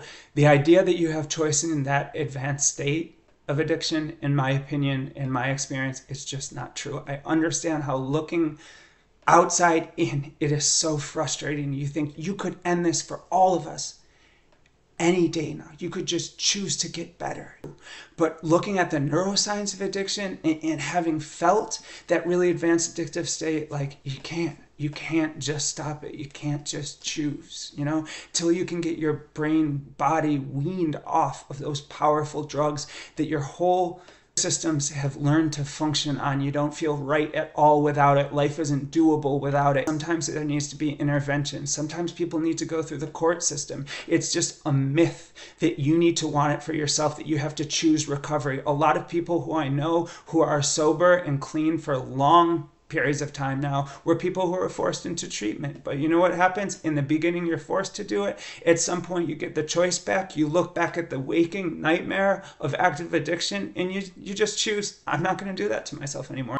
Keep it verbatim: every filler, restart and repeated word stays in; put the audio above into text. So the idea that you have choice in that advanced state of addiction, in my opinion, in my experience, is just not true. I understand how looking outside in, it is so frustrating. You think you could end this for all of us any day now. You could just choose to get better. But looking at the neuroscience of addiction and, and having felt that really advanced addictive state, like you can't. You can't just stop it. You can't just choose, you know, till you can get your brain body weaned off of those powerful drugs that your whole systems have learned to function on. You don't feel right at all without it. Life isn't doable without it. Sometimes there needs to be intervention. Sometimes people need to go through the court system. It's just a myth that you need to want it for yourself, that you have to choose recovery. A lot of people who I know who are sober and clean for long periods of time now were people who are forced into treatment. But you know what happens? In the beginning, you're forced to do it. At some point, you get the choice back. You look back at the waking nightmare of active addiction, and you, you just choose, I'm not going to do that to myself anymore.